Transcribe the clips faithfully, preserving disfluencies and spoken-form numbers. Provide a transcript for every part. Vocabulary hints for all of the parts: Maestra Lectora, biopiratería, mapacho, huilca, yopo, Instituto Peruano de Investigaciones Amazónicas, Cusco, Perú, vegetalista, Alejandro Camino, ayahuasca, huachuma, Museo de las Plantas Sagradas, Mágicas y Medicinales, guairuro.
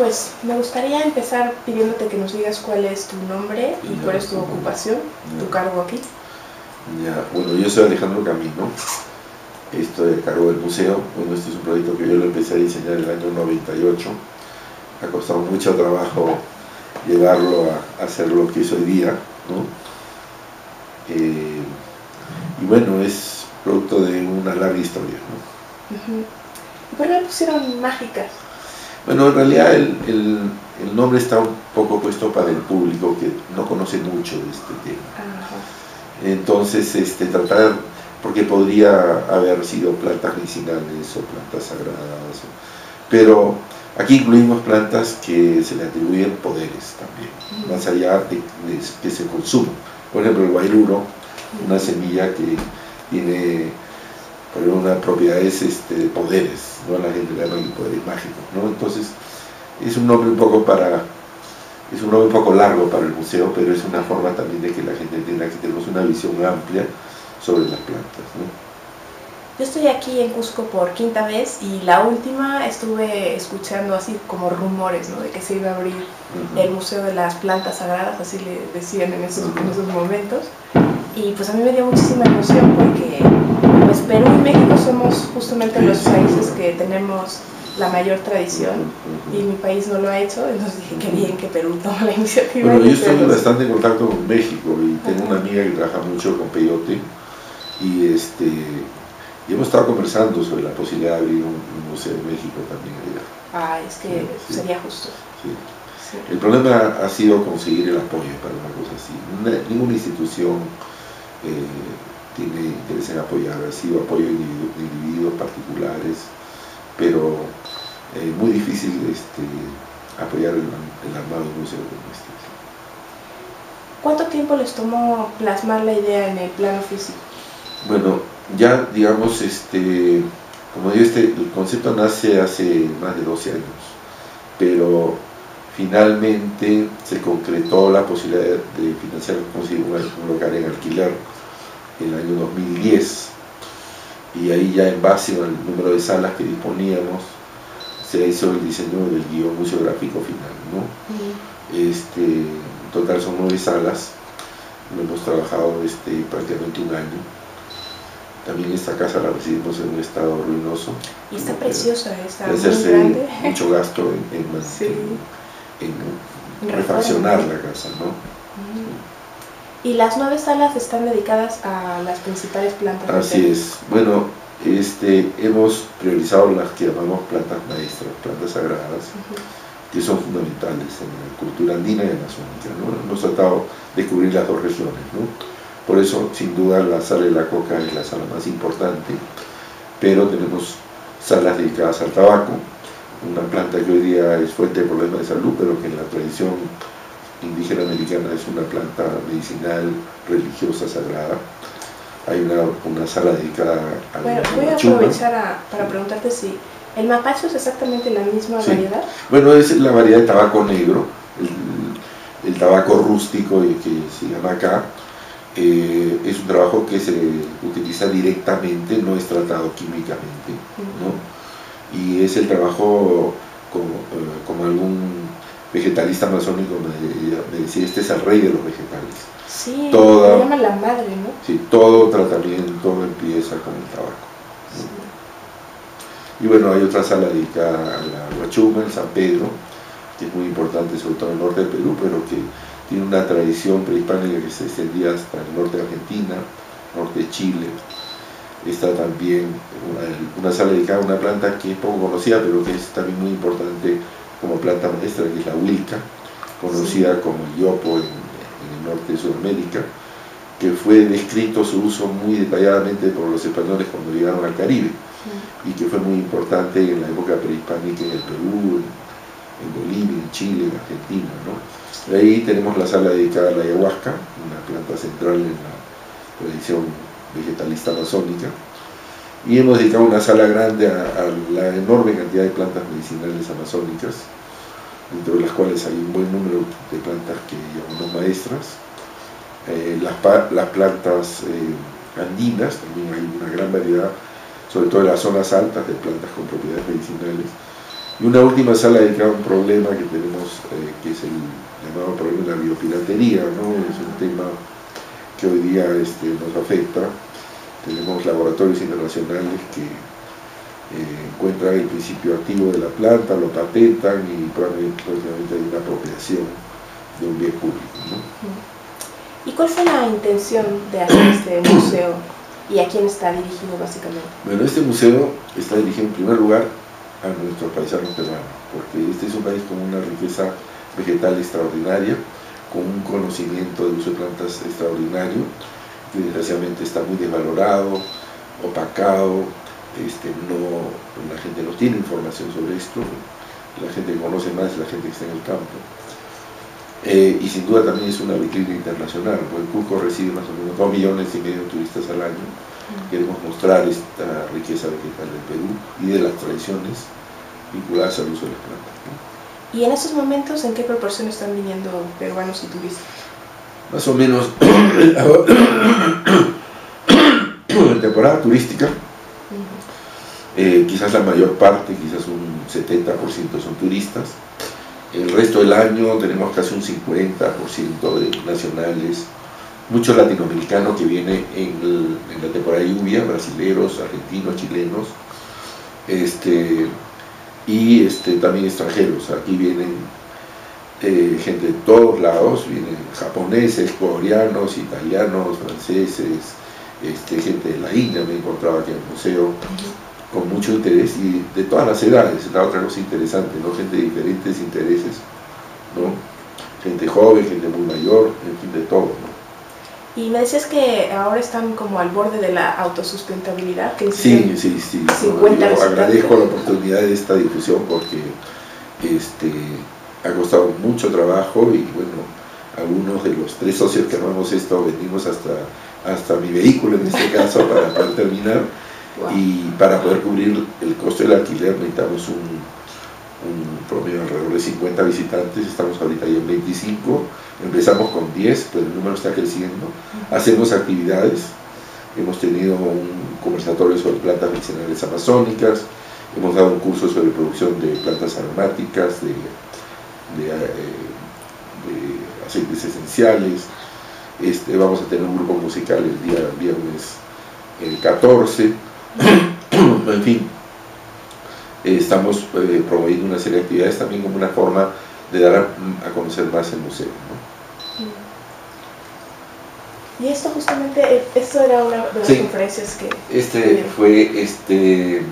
pues me gustaría empezar pidiéndote que nos digas cuál es tu nombre y ya, cuál es tu sí, ocupación, ya. tu cargo aquí. Ya. Bueno, yo soy Alejandro Camino, estoy a cargo del museo. Bueno, este es un proyecto que yo lo empecé a diseñar en el año noventa y ocho. Ha costado mucho trabajo llevarlo a hacer lo que es hoy día, ¿no? Eh, y bueno, es producto de una larga historia, ¿no? Uh-huh. ¿Y por qué le pusieron Mágicas? Bueno, en realidad el, el, el nombre está un poco puesto para el público que no conoce mucho de este tema. Uh-huh. Entonces, este, tratar, porque podría haber sido plantas medicinales o plantas sagradas, o, pero aquí incluimos plantas que se le atribuyen poderes también, uh-huh. más allá de, de que se consuman. Por ejemplo, el guairuro, una semilla que tiene por unas propiedades este, poderes, ¿no? La gente le llama poderes mágicos, ¿no? Entonces es un nombre un poco para es un nombre un poco largo para el museo, pero es una forma también de que la gente entienda que tenemos una visión amplia sobre las plantas, ¿no? Yo estoy aquí en Cusco por quinta vez y la última estuve escuchando así como rumores, ¿no? De que se iba a abrir uh-huh. el Museo de las Plantas Sagradas, así le decían en esos, uh-huh. en esos momentos. Y pues a mí me dio muchísima emoción porque pues Perú y México somos justamente los países que tenemos la mayor tradición y mi país no lo ha hecho, entonces dije que bien que Perú toma la iniciativa. Bueno, yo estoy bastante en contacto con México y tengo una amiga que trabaja mucho con peyote y, este, y hemos estado conversando sobre la posibilidad de abrir un, un museo en México también allá. Ah, es que sí, sería justo. Sí. Sí. El problema ha sido conseguir el apoyo para una cosa así. Una, ninguna institución eh, tiene interés en apoyar, ha sido apoyo de individu individuos particulares, pero es eh, muy difícil este, apoyar el, el armado de un museo como este. ¿Cuánto tiempo les tomó plasmar la idea en el plano físico? Bueno, ya digamos, este, como digo, este, el concepto nace hace más de doce años, pero finalmente se concretó la posibilidad de financiar un local en alquiler en el año dos mil diez y ahí ya en base al número de salas que disponíamos se hizo el diseño del guión museográfico final, ¿no? Uh-huh. Este, en total son nueve salas, lo hemos trabajado este, prácticamente un año. También esta casa la recibimos en un estado ruinoso. Y está preciosa, está muy grande. Mucho gasto en, en, sí. en, en refaccionar la casa, ¿no? Uh-huh. sí. Y las nueve salas están dedicadas a las principales plantas. Así es. Bueno, este, hemos priorizado las que llamamos plantas maestras, plantas sagradas, uh-huh. que son fundamentales en la cultura andina y amazónica, ¿no? Hemos tratado de cubrir las dos regiones, ¿no? Por eso, sin duda, la sala de la coca es la sala más importante, pero tenemos salas dedicadas al tabaco, una planta que hoy día es fuente de problemas de salud, pero que en la tradición indígena americana es una planta medicinal, religiosa, sagrada. Hay una, una sala dedicada a la Bueno, voy a aprovechar a, para preguntarte si el mapacho es exactamente la misma sí. variedad. Bueno, es la variedad de tabaco negro, el, el tabaco rústico que se llama acá. Eh, es un trabajo que se utiliza directamente, no es tratado químicamente, ¿no? Y es el trabajo como, eh, como algún vegetalista amazónico me, me decía, este es el rey de los vegetales. Sí, Toda, se llama la madre, ¿no? Sí, todo tratamiento empieza con el tabaco, ¿no? Sí. Y bueno, hay otra sala dedicada a la huachuma, el San Pedro, que es muy importante sobre todo en el norte del Perú, pero que tiene una tradición prehispánica que se extendía hasta el norte de Argentina, norte de Chile. Está también una, una sala dedicada a una planta que es poco conocida, pero que es también muy importante como planta maestra, que es la huilca, conocida sí. como el yopo en, en el norte de Sudamérica, que fue descrito su uso muy detalladamente por los españoles cuando llegaron al Caribe, sí. y que fue muy importante en la época prehispánica en el Perú, en Bolivia, en Chile, en Argentina, ¿no? Ahí tenemos la sala dedicada a la ayahuasca, una planta central en la tradición vegetalista amazónica, y hemos dedicado una sala grande a, a la enorme cantidad de plantas medicinales amazónicas, dentro de las cuales hay un buen número de plantas que llamamos maestras. Eh, las, las plantas eh, andinas, también hay una gran variedad, sobre todo en las zonas altas, de plantas con propiedades medicinales. Y una última sala dedicada a un problema que tenemos, eh, que es el llamado problema de la biopiratería, ¿no? Es un tema que hoy día este, nos afecta. Tenemos laboratorios internacionales que eh, encuentran el principio activo de la planta, lo patentan y probablemente hay una apropiación de un bien público, ¿no? ¿Y cuál fue la intención de hacer este museo y a quién está dirigido básicamente? Bueno, este museo está dirigido en primer lugar a nuestros paisanos peruanos, porque este es un país con una riqueza vegetal extraordinaria, con un conocimiento de uso de plantas extraordinario, que desgraciadamente está muy desvalorado, opacado, este, no, la gente no tiene información sobre esto, la gente que conoce más es la gente que está en el campo. Eh, y sin duda también es una vitrina internacional, porque el Cusco recibe más o menos dos millones y medio de turistas al año. Queremos mostrar esta riqueza vegetal del Perú y de las tradiciones vinculadas al uso de las plantas, ¿no? ¿Y en estos momentos en qué proporción están viniendo peruanos y turistas? Más o menos, en temporada turística, eh, quizás la mayor parte, quizás un setenta por ciento son turistas. El resto del año tenemos casi un cincuenta por ciento de nacionales, muchos latinoamericanos que vienen en, el, en la temporada de lluvia, brasileros, argentinos, chilenos, este, y este, también extranjeros. Aquí vienen eh, gente de todos lados, vienen japoneses, coreanos, italianos, franceses, este, gente de la India, me he encontrado aquí en el museo, con mucho interés, y de todas las edades. La otra cosa interesante, ¿no? Gente de diferentes intereses, ¿no? Gente joven, gente muy mayor, en fin, de todo, ¿no? Y me decías que ahora están como al borde de la autosustentabilidad. Que sí, sí, sí. cincuenta no, yo agradezco la oportunidad de esta difusión porque este, ha costado mucho trabajo y bueno, algunos de los tres socios que armamos esto venimos hasta, hasta mi vehículo en este caso para, para terminar. Wow. Y para poder cubrir el costo del alquiler necesitamos un, un promedio alrededor de cincuenta visitantes, estamos ahorita ahí en veinticinco, empezamos con diez, pero el número está creciendo. Uh-huh. Hacemos actividades, hemos tenido un conversatorio sobre plantas medicinales amazónicas, hemos dado un curso sobre producción de plantas aromáticas, de, de, de, de aceites esenciales, este, vamos a tener un grupo musical el día viernes el catorce, en fin, estamos eh, promoviendo una serie de actividades también como una forma de dar a, a conocer más el museo, ¿no? Y esto justamente, esto era una de las sí, conferencias que... Este fue este,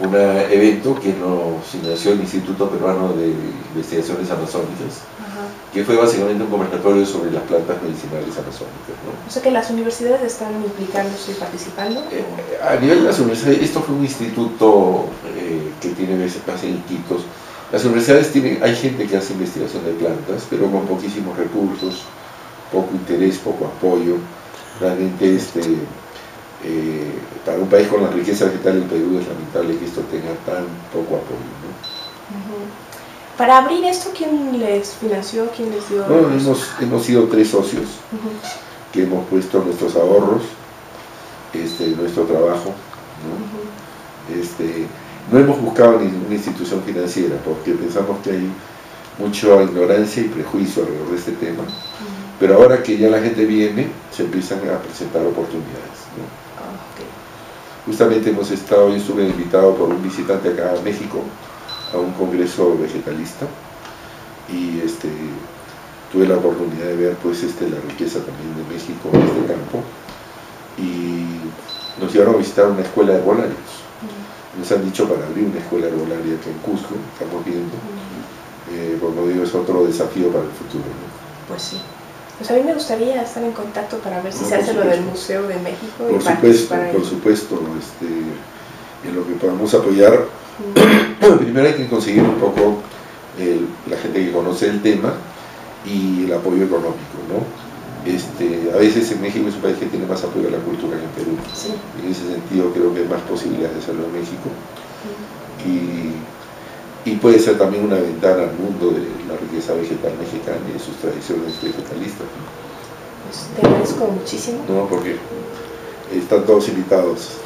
un evento que nos inició el Instituto Peruano de Investigaciones Amazónicas. Ajá. Que fue básicamente un conversatorio sobre las plantas medicinales amazónicas, ¿no? O sea que las universidades están implicándose y participando. Eh, a nivel de las universidades, esto fue un instituto eh, que tiene base en Iquitos. Las universidades tienen, hay gente que hace investigación de plantas, pero con poquísimos recursos, poco interés, poco apoyo. Realmente este, eh, para un país con la riqueza vegetal del Perú es lamentable que esto tenga tan poco apoyo, ¿no? Uh-huh. Para abrir esto, ¿quién les financió? ¿Quién les dio? Bueno, hemos, hemos sido tres socios. Uh-huh. Que hemos puesto nuestros ahorros, este, nuestro trabajo, ¿no? Uh-huh. este, no hemos buscado ninguna institución financiera porque pensamos que hay mucha ignorancia y prejuicio alrededor de este tema. Uh-huh. Pero ahora que ya la gente viene, se empiezan a presentar oportunidades, ¿no? Ah, okay. Justamente hemos estado, yo estuve invitado por un visitante acá a México, a un congreso vegetalista, y este, tuve la oportunidad de ver pues, este, la riqueza también de México en este campo, y nos llevaron a visitar una escuela de herbolarios. Uh-huh. Nos han dicho para abrir una escuela herbolaria aquí en Cusco, estamos viendo. Uh-huh. eh, como digo, es otro desafío para el futuro, ¿no? Pues sí, pues a mí me gustaría estar en contacto para ver si no, se hace supuesto. Lo del Museo de México. Por y supuesto, para por ahí. Supuesto, este, en lo que podamos apoyar. Bueno, primero hay que conseguir un poco el, la gente que conoce el tema y el apoyo económico, ¿no? Este, a veces en México es un país que tiene más apoyo a la cultura que en Perú. Sí. En ese sentido creo que hay más posibilidades de hacerlo en México. Sí. y, y puede ser también una ventana al mundo de la riqueza vegetal mexicana y de sus tradiciones vegetalistas, ¿no? Pues te agradezco muchísimo. No, porque están todos invitados.